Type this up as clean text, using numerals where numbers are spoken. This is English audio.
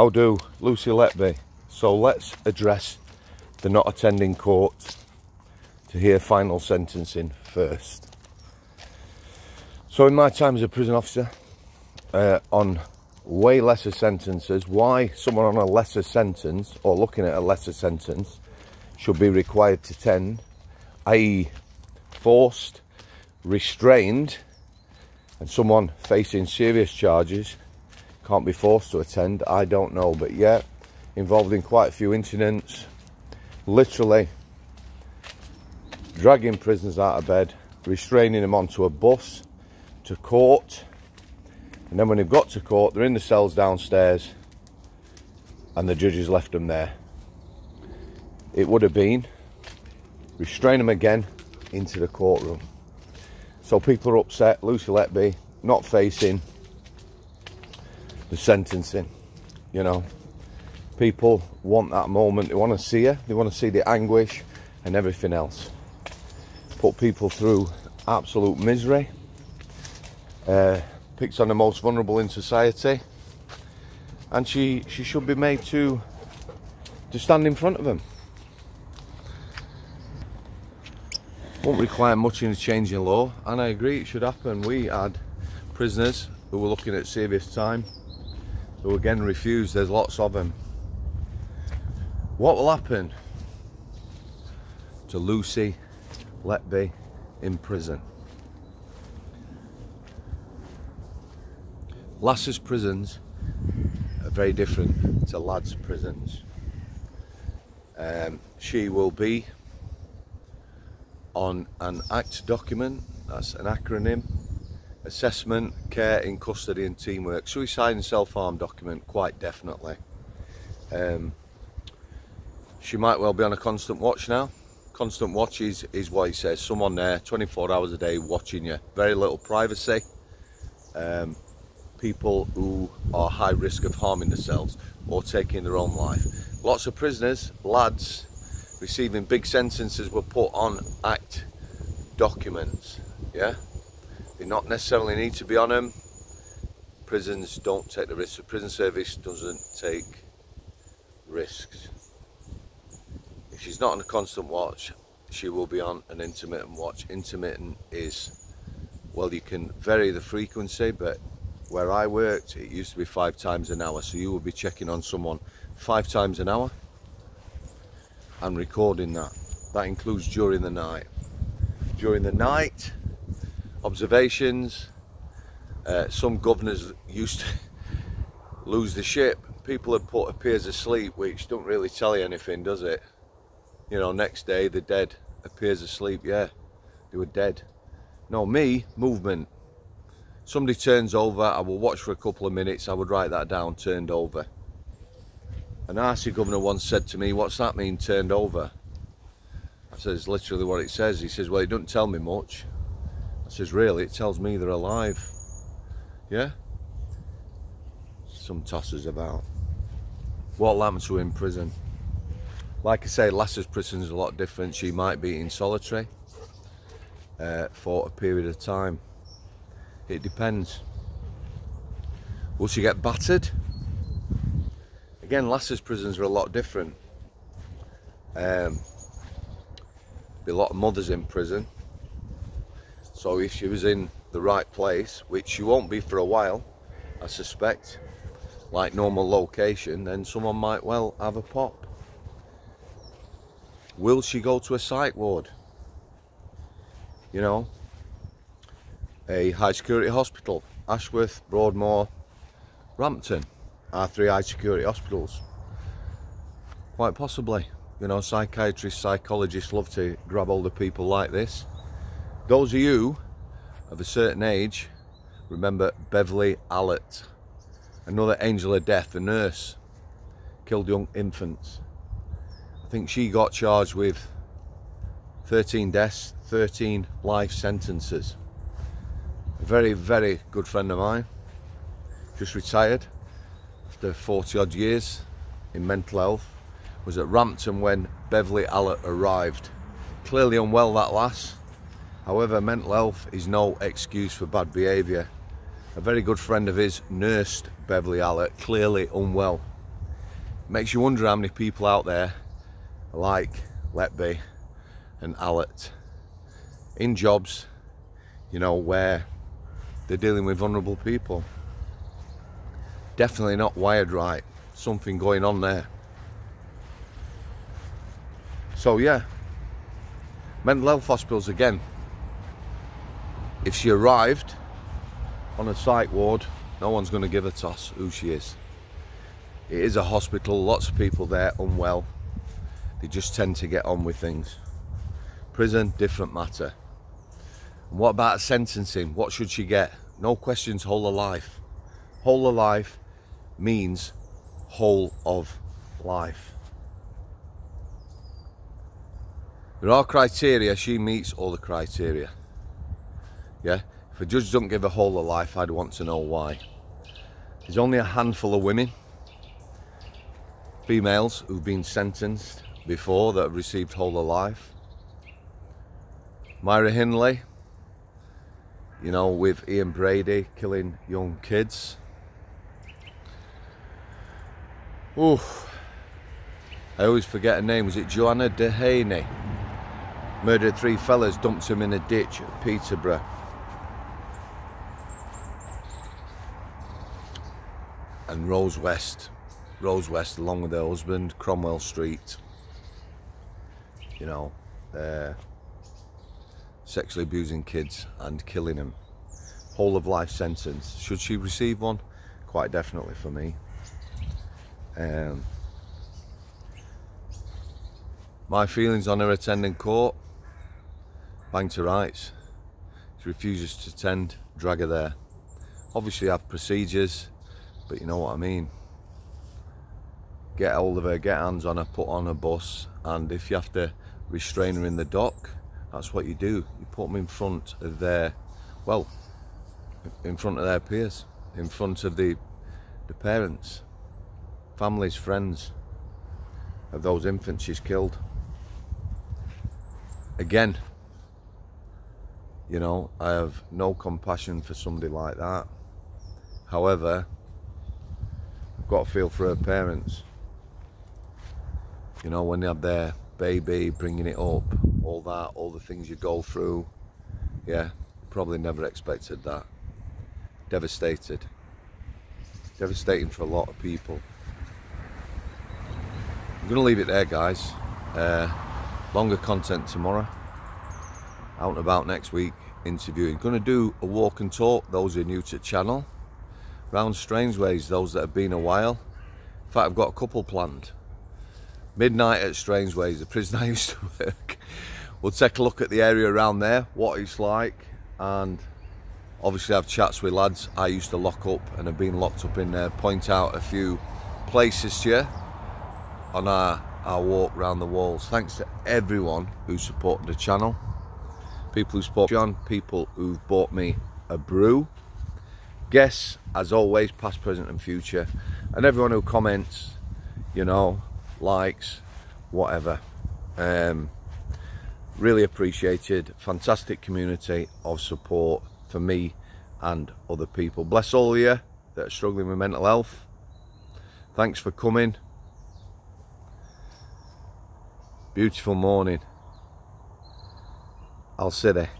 How do, Lucy Letby. So let's address the not attending court to hear final sentencing first. So in my time as a prison officer, on way lesser sentences, why someone on a lesser sentence, or looking at a lesser sentence, should be required to attend, i.e. forced, restrained, and someone facing serious charges can't be forced to attend, I don't know. But yeah, involved in quite a few incidents, literally dragging prisoners out of bed, restraining them onto a bus to court, and then when they've got to court, they're in the cells downstairs and the judges left them there. It would have been restrain them again into the courtroom. So people are upset, Lucy Letby not facing the sentencing, you know. People want that moment, they want to see her, they want to see the anguish and everything else. Put people through absolute misery, picks on the most vulnerable in society, and she should be made to stand in front of them. Won't require much in a change in law, and I agree it should happen. We had prisoners who were looking at serious time who again refused. There's lots of them. What will happen to Lucy Letby in prison? Lasses' prisons are very different to lads' prisons. She will be on an ACT document, that's an acronym, Assessment, Care in Custody and Teamwork, Suicide and Self-Harm document, quite definitely. She might well be on a constant watch now. Constant watch is what he says, someone there 24 hours a day watching you. Very little privacy. People who are high risk of harming themselves or taking their own life. Lots of prisoners, lads, receiving big sentences were put on ACT documents, yeah? They not necessarily need to be on them. Prisons don't take the risks. The prison service doesn't take risks. If she's not on a constant watch, she will be on an intermittent watch. Intermittent is, well, you can vary the frequency, but where I worked, it used to be 5 times an hour. So you will be checking on someone 5 times an hour. And recording that. That includes during the night. During the night, observations. Some governors used to lose the ship. People had put appears asleep, which don't really tell you anything, does it? You know, next day they're dead. Appears asleep, yeah, they were dead. No, me, movement. Somebody turns over, I will watch for a couple of minutes, I would write that down, turned over. An RC governor once said to me, what's that mean, turned over? I says, literally what it says. He says, well, it doesn't tell me much. I says, really? It tells me they're alive. Yeah? Some tossers about. What'll happen to in prison? Like I say, Lass's prison's a lot different. She might be in solitary for a period of time. It depends. Will she get battered? Again, Lass's prisons are a lot different. Be a lot of mothers in prison. So if she was in the right place, which she won't be for a while, I suspect, like normal location, then someone might well have a pop. Will she go to a psych ward? You know, a high security hospital, Ashworth, Broadmoor, Rampton. Are 3 high security hospitals. Quite possibly. You know, psychiatrists, psychologists love to grab older people like this. Those of you of a certain age remember Beverley Allitt, another angel of death, a nurse, killed young infants. I think she got charged with 13 deaths, 13 life sentences. A very, very good friend of mine, just retired after 40 odd years in mental health, was at Rampton when Beverley Allitt arrived. Clearly unwell, that lass. However, mental health is no excuse for bad behaviour. A very good friend of his nursed Beverley Allitt, clearly unwell. Makes you wonder how many people out there like Letby and Allitt in jobs, you know, where they're dealing with vulnerable people. Definitely not wired right. Something going on there. So yeah, mental health hospitals again. If she arrived on a psych ward, no one's going to give a toss who she is. It is a hospital, lots of people there unwell. They just tend to get on with things. Prison, different matter. And what about sentencing? What should she get? No questions, whole of life. Whole of life means whole of life. There are criteria, she meets all the criteria. Yeah, if a judge doesn't give a whole of life, I'd want to know why. There's only a handful of women, females who've been sentenced before that have received whole of life. Myra Hindley, you know, with Ian Brady killing young kids. Oof, I always forget her name. Was it Joanna Dehaney? Murdered three fellas, dumped him in a ditch at Peterborough. And Rose West along with her husband, Cromwell Street. You know, sexually abusing kids and killing them. Whole of life sentence. Should she receive one? Quite definitely for me. My feelings on her attending court, bang to rights. She refuses to attend, drag her there. Obviously have procedures, but you know what I mean. Get hold of her, get hands on her, put on a bus, and if you have to restrain her in the dock, that's what you do. You put them in front of their, well, in front of their peers, in front of the parents, families, friends of those infants she's killed. Again, you know, I have no compassion for somebody like that. However, I've got to feel for her parents. You know, when they have their baby, bringing it up, all that, all the things you go through. Yeah, probably never expected that. Devastated. Devastating for a lot of people. I'm going to leave it there, guys. Longer content tomorrow. Out and about next week, interviewing. Going to do a walk and talk, those who are new to the channel. Round Strangeways, those that have been a while. In fact, I've got a couple planned. Midnight at Strangeways, the prison I used to work. We'll take a look at the area around there, what it's like, and obviously have chats with lads I used to lock up and have been locked up in there, point out a few places to you on our walk round the walls. Thanks to everyone who supported the channel, people who support John, people who've bought me a brew, guests as always, past, present and future, and everyone who comments, you know, likes, whatever. Really appreciated. Fantastic community of support for me and other people. Bless all of you that are struggling with mental health. Thanks for coming. Beautiful morning. I'll see you there.